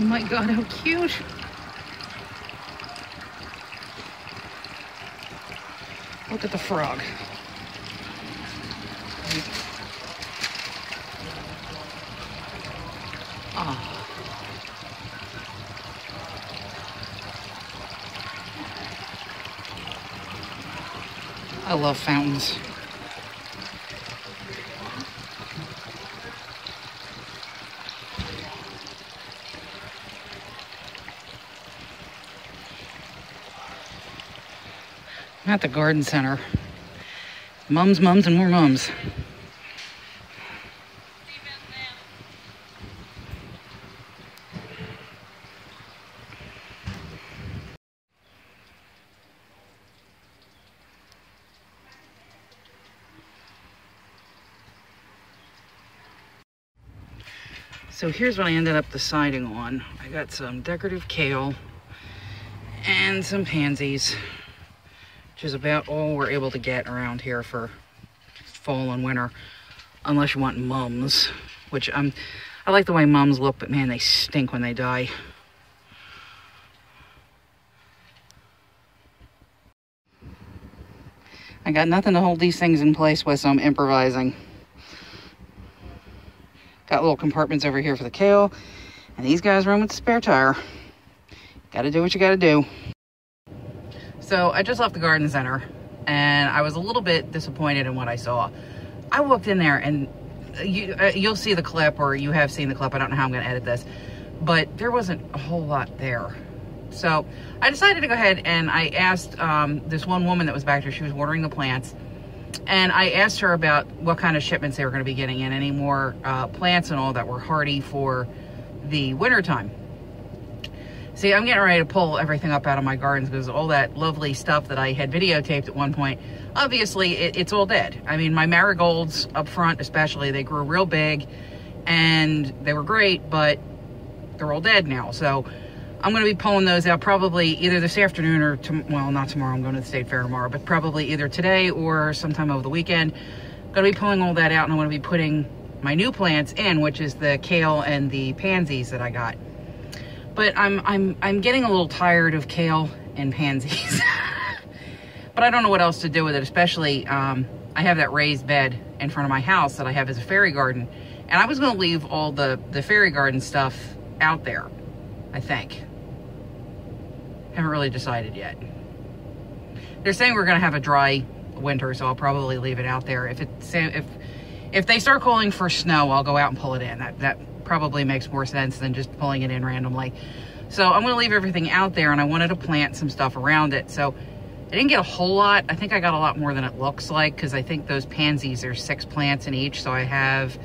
Oh my god, how cute! Look at the frog. Ah. I love fountains. I'm at the garden center. Mums, mums, and more mums. So here's what I ended up deciding on. I got some decorative kale and some pansies, which is about all we're able to get around here for fall and winter, unless you want mums, which I like the way mums look, but man, they stink when they die. I got nothing to hold these things in place with, so I'm improvising. Got little compartments over here for the kale, and these guys run with the spare tire. Gotta do what you gotta do. So I just left the garden center, and I was a little bit disappointed in what I saw. I walked in there, and you'll see the clip, or you have seen the clip. I don't know how I'm gonna edit this, but there wasn't a whole lot there. So I decided to go ahead, and I asked this one woman that was back there. She was watering the plants. And I asked her about what kind of shipments they were going to be getting in, any more plants and all that were hardy for the winter time. See, I'm getting ready to pull everything up out of my gardens because all that lovely stuff that I had videotaped at one point, obviously it's all dead. I mean, my marigolds up front especially, they grew real big and they were great, but they're all dead now. So I'm going to be pulling those out probably either this afternoon or, well, not tomorrow, I'm going to the state fair tomorrow, but probably either today or sometime over the weekend. I'm going to be pulling all that out, and I'm going to be putting my new plants in, which is the kale and the pansies that I got. But I'm getting a little tired of kale and pansies, but I don't know what else to do with it, especially I have that raised bed in front of my house that I have as a fairy garden, and I was going to leave all the fairy garden stuff out there, I think. Haven't really decided yet. They're saying we're going to have a dry winter, so I'll probably leave it out there. If they start calling for snow, I'll go out and pull it in. That probably makes more sense than just pulling it in randomly. So I'm going to leave everything out there, and I wanted to plant some stuff around it. So I didn't get a whole lot. I think I got a lot more than it looks like, because I think those pansies are 6 plants in each, so I have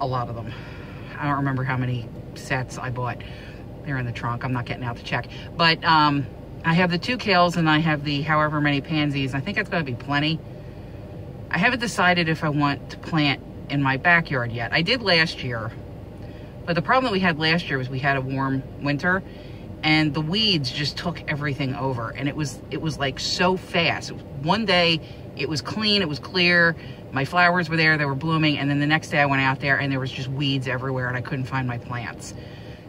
a lot of them. I don't remember how many sets I bought. They're in the trunk. I'm not getting out to check. But I have the 2 kales, and I have the however many pansies. I think that's going to be plenty. I haven't decided if I want to plant in my backyard yet. I did last year. But the problem that we had last year was we had a warm winter, and the weeds just took everything over. And it was like so fast. One day it was clean. It was clear. My flowers were there. They were blooming. And then the next day I went out there, and there was just weeds everywhere, and I couldn't find my plants.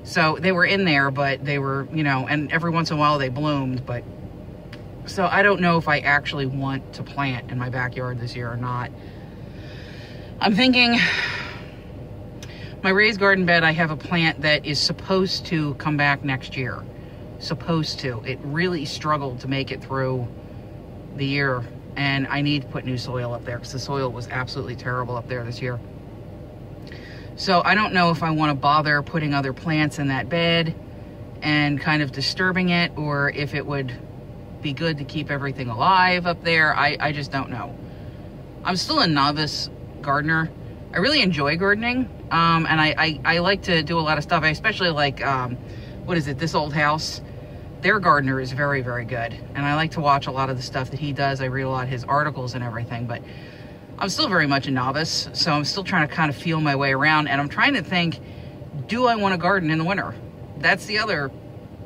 So they were in there, but they were, you know, and every once in a while they bloomed, but so I don't know if I actually want to plant in my backyard this year or not. I'm thinking my raised garden bed, I have a plant that is supposed to come back next year. Supposed to. It really struggled to make it through the year, and I need to put new soil up there because the soil was absolutely terrible up there this year. So I don't know if I want to bother putting other plants in that bed and kind of disturbing it, or if it would be good to keep everything alive up there. I just don't know. I'm still a novice gardener. I really enjoy gardening, and I like to do a lot of stuff. I especially like, what is it, This Old House. Their gardener is very, very good, and I like to watch a lot of the stuff that he does. I read a lot of his articles and everything, but I'm still very much a novice, so I'm still trying to kind of feel my way around, and I'm trying to think, do I want to garden in the winter? That's the other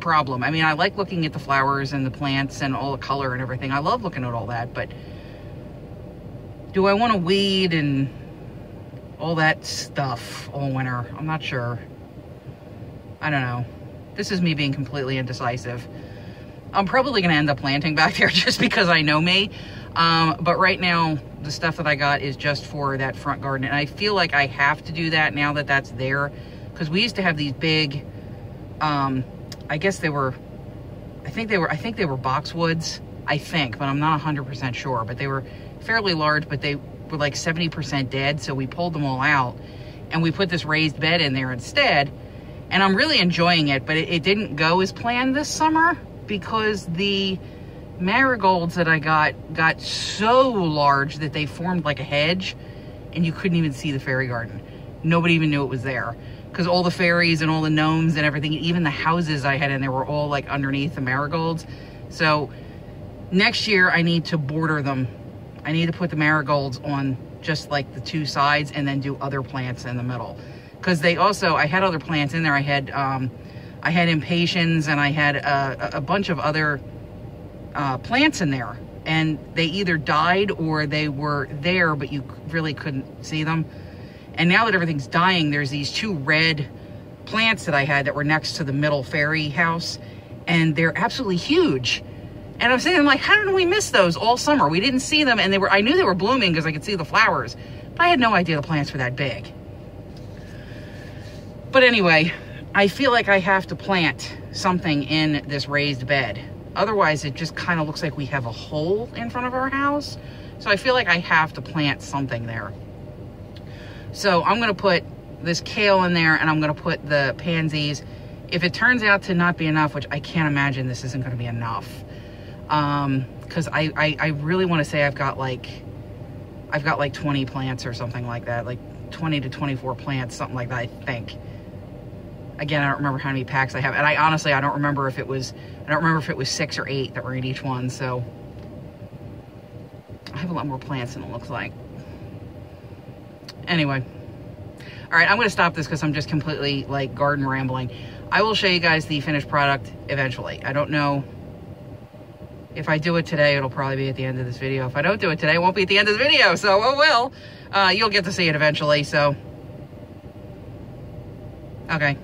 problem. I mean, I like looking at the flowers and the plants and all the color and everything. I love looking at all that, but do I want to weed and all that stuff all winter? I'm not sure. I don't know. This is me being completely indecisive. I'm probably gonna end up planting back there just because I know me. But right now, the stuff that I got is just for that front garden. And I feel like I have to do that now that that's there. Because we used to have these big, I guess they were, I think they were boxwoods, I think, but I'm not 100% sure. But they were fairly large, but they were like 70% dead. So we pulled them all out and we put this raised bed in there instead. And I'm really enjoying it, but it didn't go as planned this summer because the marigolds that I got so large that they formed like a hedge and you couldn't even see the fairy garden. Nobody even knew it was there because all the fairies and all the gnomes and everything, even the houses I had in there were all like underneath the marigolds. So next year I need to border them. I need to put the marigolds on just like the two sides and then do other plants in the middle because they also, I had other plants in there. I had impatiens and I had a bunch of other plants in there and they either died or they were there but you really couldn't see them. And now that everything's dying, there's these two red plants that I had that were next to the middle fairy house and they're absolutely huge. And I'm saying, I'm like, how did we miss those all summer? We didn't see them. And they were, I knew they were blooming because I could see the flowers, but I had no idea the plants were that big. But anyway, I feel like I have to plant something in this raised bed. Otherwise, it just kind of looks like we have a hole in front of our house. So I feel like I have to plant something there. So I'm going to put this kale in there and I'm going to put the pansies. If it turns out to not be enough, which I can't imagine this isn't going to be enough. Because I really want to say I've got like 20 plants or something like that. Like 20 to 24 plants, something like that, I think. Again, I don't remember how many packs I have. And I honestly, I don't remember if it was 6 or 8 that were in each one. So I have a lot more plants than it looks like. Anyway. All right, I'm going to stop this because I'm just completely like garden rambling. I will show you guys the finished product eventually. I don't know if I do it today, it'll probably be at the end of this video. If I don't do it today, it won't be at the end of the video. So it will. You'll get to see it eventually. So, okay.